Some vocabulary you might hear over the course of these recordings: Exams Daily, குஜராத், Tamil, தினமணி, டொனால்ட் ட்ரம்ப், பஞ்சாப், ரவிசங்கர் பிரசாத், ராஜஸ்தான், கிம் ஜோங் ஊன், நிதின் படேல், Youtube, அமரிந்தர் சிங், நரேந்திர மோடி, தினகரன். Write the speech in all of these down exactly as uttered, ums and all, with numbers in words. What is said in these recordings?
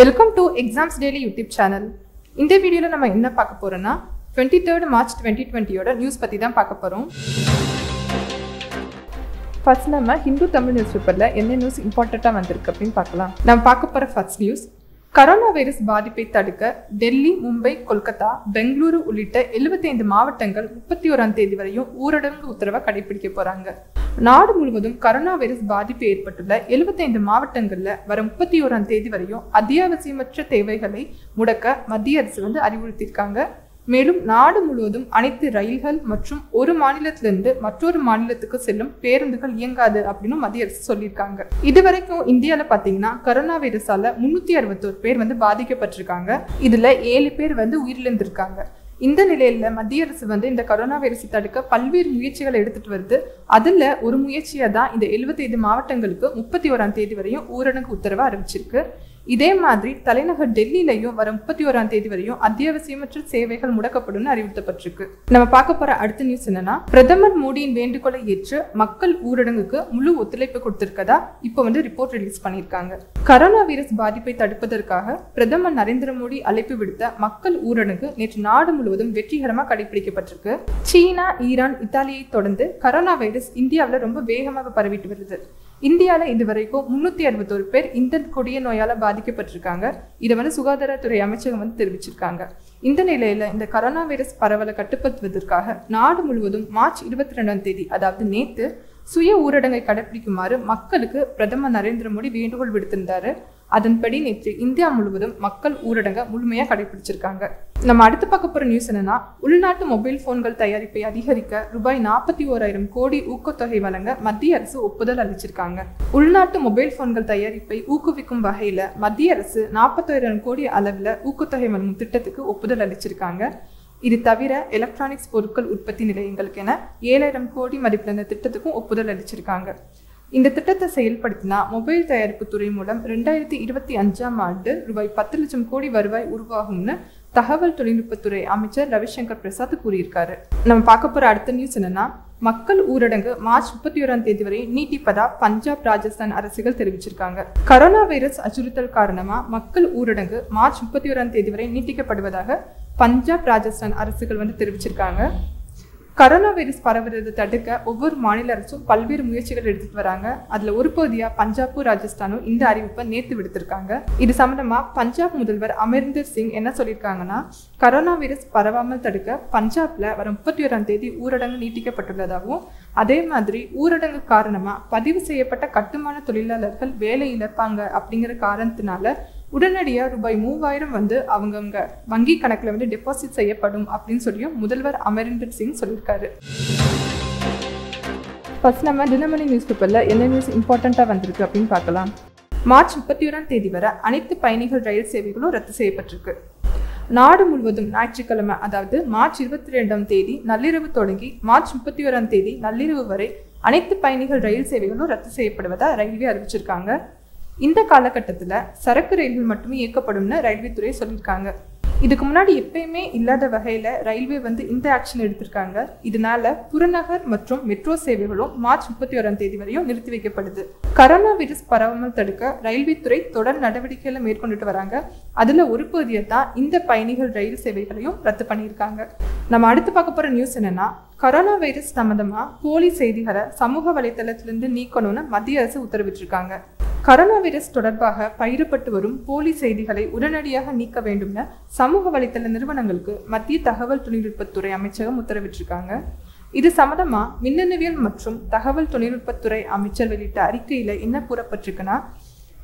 Welcome to Exams Daily YouTube channel. In this video, we will talk about twenty-third March twenty twenty news. First, we will Hindu Tamil newspaper. We will news important. We will first news. Coronavirus பாதிப்பை தடுக்க டெல்லி, மும்பை, கொல்கத்தா, பெங்களூரு உள்ளிட்ட எழுபத்தைந்து மாவட்டங்கள் முப்பத்தி ஒன்றாம் தேதி வரையும் ஊரடங்கு உத்தரவை கடைபிடிக்க போறாங்க. நாடு முழுவதும் கரோனா வைரஸ் பாதிப்பு ஏற்பட்டுள்ள எழுபத்தைந்து மாவட்டங்கள்ல வரும் முப்பத்தி ஒன்றாம் தேதி வரையும் அத்தியாவசியமற்ற தேவைகளை முடக்க மத்திய அரசு வந்து அறிவுறுத்தியிருக்காங்க. மேலும் நாடு முழுவதும் அனைத்து ரயில்கள் மற்றும் ஒரு மாநிலத்திலிருந்து மற்றொரு மாநிலத்துக்கு செல்லும் பேருந்துகள் இயங்காது அப்படின்னு மத்திய அரசு சொல்லியிருக்காங்க. இதுவரைக்கும் இந்தியாவில் பார்த்தீங்கன்னா கரோனா வைரஸால முன்னூத்தி அறுபத்தோரு பேர் வந்து பாதிக்கப்பட்டிருக்காங்க. இதுல ஏழு பேர் வந்து உயிரிழந்திருக்காங்க. இந்த நிலையில மத்திய அரசு வந்து இந்த கரோனா வைரஸை தடுக்க பல்வேறு முயற்சிகளை எடுத்துட்டு வருது. அதுல ஒரு முயற்சியா தான் இந்த எழுபத்தைந்து மாவட்டங்களுக்கு முப்பத்தி ஓராம் தேதி வரையும் ஊரடங்கு உத்தரவை அறிவிச்சிருக்கு. இதே மாதிரி தலைநகர் டெல்லியிலையும் வரும் முப்பத்தி ஓராம் தேதி வரையும் அத்தியாவசியமற்ற சேவைகள் முடக்கப்படும் அறிவிக்கப்பட்டிருக்கு. நம்ம பார்க்க போற அடுத்த நியூஸ் என்னன்னா, பிரதமர் மோடியின் வேண்டுகோளை ஏற்று மக்கள் ஊரடங்குக்கு முழு ஒத்துழைப்பு கொடுத்திருக்கதா இப்போ வந்து ரிப்போர்ட் ரிலீஸ் பண்ணியிருக்காங்க. கரோனா வைரஸ் பாதிப்பை தடுப்பதற்காக பிரதமர் நரேந்திர மோடி அழைப்பு விடுத்த மக்கள் ஊரடங்கு நேற்று நாடு முழுவதும் வெற்றிகரமாக கடைபிடிக்கப்பட்டிருக்கு. சீனா, ஈரான், இத்தாலியை தொடர்ந்து கரோனா வைரஸ் இந்தியாவில் ரொம்ப வேகமாக பரவிட்டு வருது. இந்தியாவில் இதுவரைக்கும் முன்னூத்தி அறுபத்தோரு பேர் இந்த கொடிய நோயால பாதிக்கப்பட்டிருக்காங்க. இதை வந்து சுகாதாரத்துறை அமைச்சகம் வந்து தெரிவிச்சிருக்காங்க. இந்த நிலையில இந்த கரோனா வைரஸ் பரவலை கட்டுப்படுத்துவதற்காக நாடு முழுவதும் மார்ச் இருபத்தி ரெண்டாம் தேதி அதாவது நேற்று சுய ஊரடங்கை கடைபிடிக்குமாறு மக்களுக்கு பிரதமர் நரேந்திர மோடி வேண்டுகோள் விடுத்திருந்தாரு. அதன்படி நேற்று இந்தியா முழுவதும் மக்கள் ஊரடங்கை முழுமையாக கடைபிடிச்சிருக்காங்க. நம்ம அடுத்து பார்க்க போகிற நியூஸ் என்னன்னா, உள்நாட்டு மொபைல் போன்கள் தயாரிப்பை அதிகரிக்க ரூபாய் நாற்பத்தி ஓராயிரம் கோடி ஊக்கத்தொகை வழங்க மத்திய அரசு ஒப்புதல் அளிச்சிருக்காங்க. உள்நாட்டு மொபைல் போன்கள் தயாரிப்பை ஊக்குவிக்கும் வகையில மத்திய அரசு நாற்பத்தோராயிரம் கோடி அளவில் ஊக்கத்தொகை வழங்கும் திட்டத்துக்கு ஒப்புதல் அளிச்சிருக்காங்க. இது தவிர எலக்ட்ரானிக்ஸ் பொருட்கள் உற்பத்தி நிலையங்களுக்கு என ஏழாயிரம் கோடி மதிப்பில் இந்த திட்டத்துக்கும் ஒப்புதல் அளிச்சிருக்காங்க. இந்த திட்டத்தை செயல்படுத்தினா மொபைல் தயாரிப்பு துறை மூலம் ரெண்டாயிரத்தி இருபத்தி அஞ்சாம் ஆண்டு ரூபாய் பத்து லட்சம் கோடி வருவாய் உருவாகும்னு தகவல் தொழில்நுட்பத்துறை அமைச்சர் ரவிசங்கர் பிரசாத் கூறியிருக்காரு. நம்ம பார்க்க போற அடுத்த நியூஸ் என்னன்னா, மக்கள் ஊரடங்கு மார்ச் முப்பத்தி ஓராம் தேதி வரை நீட்டிப்பதா பஞ்சாப், ராஜஸ்தான் அரசுகள் தெரிவிச்சிருக்காங்க. கரோனா வைரஸ் அச்சுறுத்தல் காரணமா மக்கள் ஊரடங்கு மார்ச் முப்பத்தி ஓராம் தேதி வரை நீட்டிக்கப்படுவதாக பஞ்சாப், ராஜஸ்தான் அரசுகள் வந்து தெரிவிச்சிருக்காங்க. கரோனா வைரஸ் பரவுறதை தடுக்க ஒவ்வொரு மாநில அரசும் பல்வேறு முயற்சிகள் எடுத்துட்டு வராங்க. அதுல ஒரு பகுதியா பஞ்சாபும், ராஜஸ்தானும் இந்த அறிவிப்பை நேற்று விடுத்திருக்காங்க. இது சம்பந்தமா பஞ்சாப் முதல்வர் அமரிந்தர் சிங் என்ன சொல்லியிருக்காங்கன்னா, கரோனா வைரஸ் பரவாமல் தடுக்க பஞ்சாப்ல வரும் முப்பத்தி ஓராம் தேதி ஊரடங்கு நீட்டிக்கப்பட்டுள்ளதாகவும், அதே மாதிரி ஊரடங்கு காரணமா பதிவு செய்யப்பட்ட கட்டுமான தொழிலாளர்கள் வேலை இழப்பாங்க அப்படிங்கிற காரணத்தினால உடனடியாக ரூபாய் மூவாயிரம் வந்து அவங்கவுங்க வங்கி கணக்கில் வந்து டெபாசிட் செய்யப்படும் அப்படின்னு சொல்லியும் முதல்வர் அமரிந்தர் சிங் சொல்லியிருக்காரு. ஃபர்ஸ்ட் நம்ம தினமணி நியூஸ் பேப்பரில் என்ன நியூஸ் இம்பார்ட்டண்ட்டாக வந்திருக்கு அப்படின்னு பார்க்கலாம். மார்ச் முப்பத்தி ஓராம் தேதி வரை அனைத்து பயணிகள் ரயில் சேவைகளும் ரத்து செய்யப்பட்டிருக்கு. நாடு முழுவதும் ஞாயிற்றுக்கிழமை அதாவது மார்ச் இருபத்தி ரெண்டாம் தேதி நள்ளிரவு தொடங்கி மார்ச் முப்பத்தி ஓராம் தேதி நள்ளிரவு வரை அனைத்து பயணிகள் ரயில் சேவைகளும் ரத்து செய்யப்படுவதாக ரயில்வே அறிவிச்சிருக்காங்க. இந்த காலகட்டத்தில் சரக்கு ரயில்கள் மட்டுமே இயக்கப்படும்னு ரயில்வே துறை சொல்லியிருக்காங்க. இதுக்கு முன்னாடி எப்பயுமே இல்லாத வகையில் ரயில்வே வந்து இந்த ஆக்ஷன் எடுத்திருக்காங்க. இதனால புறநகர் மற்றும் மெட்ரோ சேவைகளும் மார்ச் முப்பத்தி ஓராம் தேதி வரையும் நிறுத்தி வைக்கப்படுது. கரோனா வைரஸ் பரவாமல் தடுக்க ரயில்வே துறை தொடர் நடவடிக்கைகளை மேற்கொண்டுட்டு வராங்க. அதில் ஒரு பகுதியை தான் இந்த பயணிகள் ரயில் சேவைகளையும் ரத்து பண்ணியிருக்காங்க. நம்ம அடுத்து பார்க்க போகிற நியூஸ் என்னன்னா, கரோனா வைரஸ் சம்மந்தமாக போலி செய்திகளை சமூக வலைத்தளத்திலிருந்து நீக்கணும்னு மத்திய அரசு உத்தரவிட்டிருக்காங்க. கரோனா வைரஸ் தொடர்பாக பயிரப்பட்டு வரும் போலி செய்திகளை உடனடியாக நீக்க வேண்டும்னு சமூக வலைத்தள நிறுவனங்களுக்கு மத்திய தகவல் தொழில்நுட்பத்துறை அமைச்சகம் உத்தரவிட்டிருக்காங்க. இது சம்பந்தமா மின்னணுவியல் மற்றும் தகவல் தொழில்நுட்பத்துறை அமைச்சர் வெளியிட்ட அறிக்கையில என்ன கூறப்பட்டிருக்குன்னா,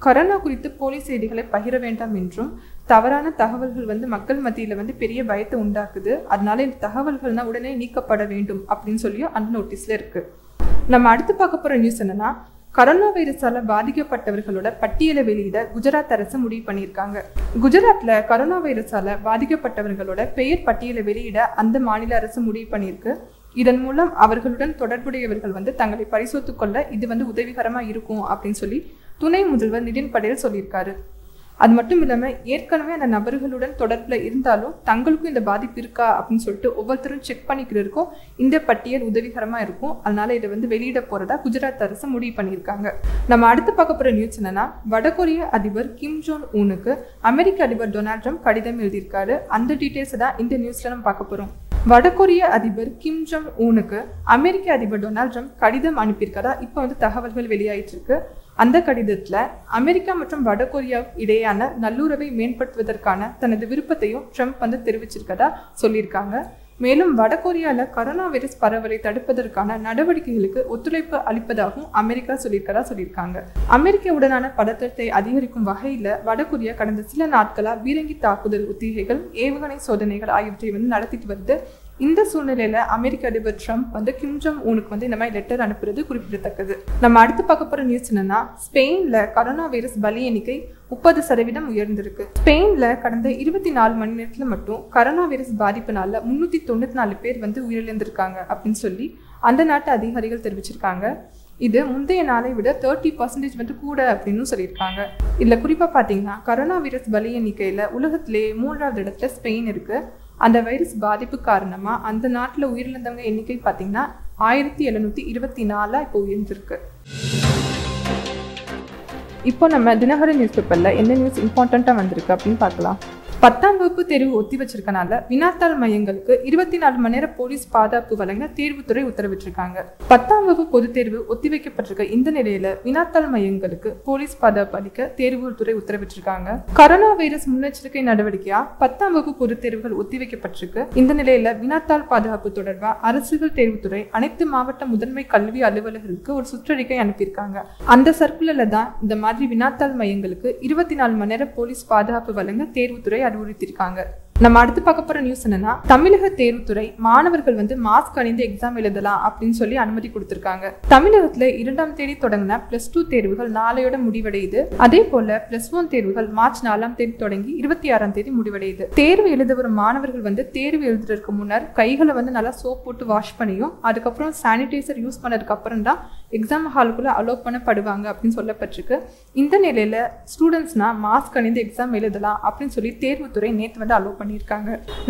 கரோனா குறித்து போலி செய்திகளை பகிர வேண்டாம் என்றும், தவறான தகவல்கள் வந்து மக்கள் மத்தியில் வந்து பெரிய பயத்தை உண்டாக்குது, அதனால இந்த தகவல்கள்னா உடனே நீக்கப்பட வேண்டும் அப்படின்னு சொல்லியும் அந்த நோட்டீஸ்ல இருக்கு. நம்ம அடுத்து பார்க்க போற நியூஸ் என்னன்னா, கரோனா வைரஸால பாதிக்கப்பட்டவர்களோட பட்டியலை வெளியிட குஜராத் அரசு முடிவு பண்ணியிருக்காங்க. குஜராத்ல கரோனா வைரஸால பாதிக்கப்பட்டவர்களோட பெயர் பட்டியலை வெளியிட அந்த மாநில அரசு முடிவு பண்ணியிருக்கு. இதன் மூலம் அவர்களுடன் தொடர்புடையவர்கள் வந்து தங்களை பரிசோதித்துக் கொள்ள இது வந்து உதவிகரமா இருக்கும் அப்படின்னு சொல்லி துணை முதல்வர் நிதின் படேல் சொல்லியிருக்காரு. அது மட்டும் இல்லாமல் ஏற்கனவே அந்த நபர்களுடன் தொடர்பில் இருந்தாலும் தங்களுக்கும் இந்த பாதிப்பு இருக்கா அப்படின்னு சொல்லிட்டு ஒவ்வொருத்தரும் செக் பண்ணிக்கிறதுக்கும் இந்த பட்டியல் உதவிகரமாக இருக்கும். அதனால் இதை வந்து வெளியிட போகிறதா குஜராத் அரசு முடிவு பண்ணியிருக்காங்க. நம்ம அடுத்து பார்க்க போகிற நியூஸ் என்னென்னா, வடகொரிய அதிபர் கிம் ஜோன் ஊனுக்கு அமெரிக்க அதிபர் டொனால்ட் ட்ரம்ப் கடிதம் எழுதியிருக்காரு. அந்த டீட்டெயில்ஸை தான் இந்த நியூஸில் நம்ம பார்க்க போகிறோம். வடகொரிய அதிபர் கிம் ஜோங் ஊனுக்கு அமெரிக்க அதிபர் டொனால்ட் ட்ரம்ப் கடிதம் அனுப்பியிருக்காரா இப்போ வந்து தகவல்கள் வெளியாகிட்டு இருக்கு. அந்த கடிதத்தில் அமெரிக்கா மற்றும் வடகொரியா இடையேயான நல்லுறவை மேம்படுத்துவதற்கான தனது விருப்பத்தையும் ட்ரம்ப் வந்து தெரிவிச்சிருக்கதா சொல்லியிருக்காங்க. மேலும் வடகொரியாவில் கரோனா வைரஸ் பரவலை தடுப்பதற்கான நடவடிக்கைகளுக்கு ஒத்துழைப்பு அளிப்பதாகவும் அமெரிக்கா சொல்லியிருக்கதா சொல்லியிருக்காங்க. அமெரிக்க உடனான பதற்றத்தை அதிகரிக்கும் வகையில் வடகொரியா கடந்த சில நாட்களாக பீரங்கி தாக்குதல் ஒத்திகைகள், ஏவுகணை சோதனைகள் ஆகியவற்றை வந்து நடத்திட்டு வருது. இந்த சூழ்நிலையில் அமெரிக்க அதிபர் ட்ரம்ப் வந்து கிம் ஜோங் ஊனுக்கு வந்து இந்த மாதிரி லெட்டர் அனுப்புறது குறிப்பிடத்தக்கது. நம்ம அடுத்து பார்க்க போகிற நியூஸ் என்னன்னா, ஸ்பெயினில் கரோனா வைரஸ் பலி எண்ணிக்கை முப்பது சதவீதம் உயர்ந்திருக்கு. ஸ்பெயினில் கடந்த இருபத்தி நாலு மணி நேரத்தில் மட்டும் கரோனா வைரஸ் பாதிப்புனால முன்னூற்றி தொண்ணூற்றி நாலு பேர் வந்து உயிரிழந்திருக்காங்க அப்படின்னு சொல்லி அந்த நாட்டு அதிகாரிகள் தெரிவிச்சிருக்காங்க. இது முந்தைய நாளை விட தேர்ட்டி பர்சன்டேஜ் வந்து கூட அப்படின்னு சொல்லியிருக்காங்க. இதில் குறிப்பாக பார்த்தீங்கன்னா கரோனா வைரஸ் பலி எண்ணிக்கையில் உலகத்திலேயே மூன்றாவது இடத்துல ஸ்பெயின் இருக்குது. அந்த வைரஸ் பாதிப்பு காரணமாக அந்த நாட்டில் உயிரிழந்தவங்க எண்ணிக்கை பார்த்தீங்கன்னா ஆயிரத்தி எழுநூற்றி இருபத்தி நாலாக இப்போ உயர்ந்திருக்கு. இப்போ நம்ம தினகரன் நியூஸ் பேப்பரில் என்ன நியூஸ் இம்பார்ட்டண்ட்டாக வந்திருக்கு அப்படின்னு பார்க்கலாம். பத்தாம் வகுப்பு தேர்வு ஒத்தி வச்சிருக்கனால வினாத்தாள் மையங்களுக்கு இருபத்தி நாலு மணி நேரம் போலீஸ் பாதுகாப்பு வழங்க தேர்வுத்துறை உத்தரவிட்டிருக்காங்க. பத்தாம் வகுப்பு பொதுத் தேர்வு ஒத்திவைக்கப்பட்டிருக்க இந்த நிலையில வினாத்தாள் மையங்களுக்கு போலீஸ் பாதுகாப்பு அளிக்க தேர்வுத்துறை உத்தரவிட்டிருக்காங்க. கரோனா வைரஸ் முன்னெச்சரிக்கை நடவடிக்கையா பத்தாம் வகுப்பு பொதுத் தேர்வுகள் ஒத்திவைக்கப்பட்டிருக்கு. இந்த நிலையில வினாத்தாள் பாதுகாப்பு தொடர்பா அரசுகள் தேர்வுத்துறை அனைத்து மாவட்ட முதன்மை கல்வி அலுவலர்களுக்கு ஒரு சுற்றறிக்கை அனுப்பியிருக்காங்க. அந்த சர்க்குலர்ல தான் இந்த மாதிரி வினாத்தாள் மையங்களுக்கு இருபத்தி நாலு மணி நேரம் போலீஸ் பாதுகாப்பு வழங்க தேர்வுத்துறை அறிவுறுத்திருக்காங்க. நம்ம அடுத்து பார்க்க போகிற நியூஸ் என்னன்னா, தமிழக தேர்வுத்துறை மாணவர்கள் வந்து மாஸ்க் அணிந்து எக்ஸாம் எழுதலாம் அப்படின்னு சொல்லி அனுமதி கொடுத்திருக்காங்க. தமிழகத்தில் இரண்டாம் தேதி தொடங்கின பிளஸ் டூ தேர்வுகள் நாளையோட முடிவடையுது. அதே போல பிளஸ் ஒன் தேர்வுகள் மார்ச் நாலாம் தேதி தொடங்கி இருபத்தி ஆறாம் தேதி முடிவடையுது. தேர்வு எழுத வரும் மாணவர்கள் வந்து தேர்வு எழுதுறதுக்கு முன்னர் கைகளை வந்து நல்லா சோப் போட்டு வாஷ் பண்ணியும் அதுக்கப்புறம் சானிடைசர் யூஸ் பண்ணதுக்கு அப்புறம் தான் எக்ஸாம் ஹாலுக்குள்ள அலோவ் பண்ணப்படுவாங்க அப்படின்னு சொல்லப்பட்டிருக்கு. இந்த நிலையில ஸ்டூடெண்ட்ஸ்னா மாஸ்க் அணிந்து எக்ஸாம் எழுதலாம் அப்படின்னு சொல்லி தேர்வுத்துறை நேற்று வந்து அலோவ் பண்ணியிருக்காங்க.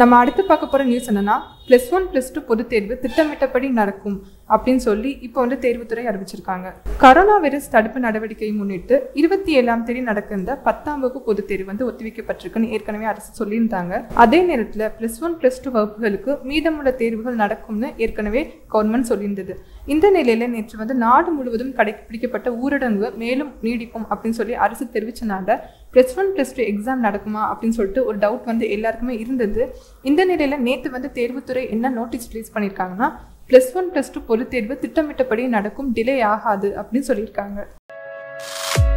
நம்ம அடுத்து பார்க்க போற நியூஸ் என்னன்னா, பிளஸ் ஒன் பிளஸ் டூ பொது தேர்வு திட்டமிட்டபடி நடக்கும் அப்படின்னு சொல்லி இப்போ வந்து தேர்வுத்துறை அறிவிச்சிருக்காங்க. கரோனா வைரஸ் தடுப்பு நடவடிக்கையை முன்னிட்டு இருபத்தி ஏழாம் தேதி நடக்கிற பத்தாம் வகுப்பு பொது தேர்வு வந்து ஒத்திவைக்கப்பட்டிருக்குன்னு ஏற்கனவே அரசு சொல்லியிருந்தாங்க. அதே நேரத்தில் பிளஸ் ஒன் பிளஸ் டூ வகுப்புகளுக்கு மீதமுள்ள தேர்வுகள் நடக்கும்னு ஏற்கனவே கவர்மெண்ட் சொல்லியிருந்தது. இந்த நிலையில நேற்று வந்து நாடு முழுவதும் கடைபிடிக்கப்பட்ட ஊரடங்கு மேலும் நீடிக்கும் அப்படின்னு சொல்லி அரசு தெரிவிச்சனால plus one plus two exam நடக்குமா அப்படின்னு சொல்லிட்டு ஒரு டவுட் வந்து எல்லாருக்குமே இருந்தது. இந்த நிலையில நேற்று வந்து தேர்வுத்துறை என்ன நோட்டீஸ் ரிலீஸ் பண்ணியிருக்காங்கன்னா, பிளஸ் ஒன் பிளஸ் டூ பொது தேர்வு திட்டமிட்டபடி நடக்கும், டிலே ஆகாது அப்படின்னு சொல்லியிருக்காங்க.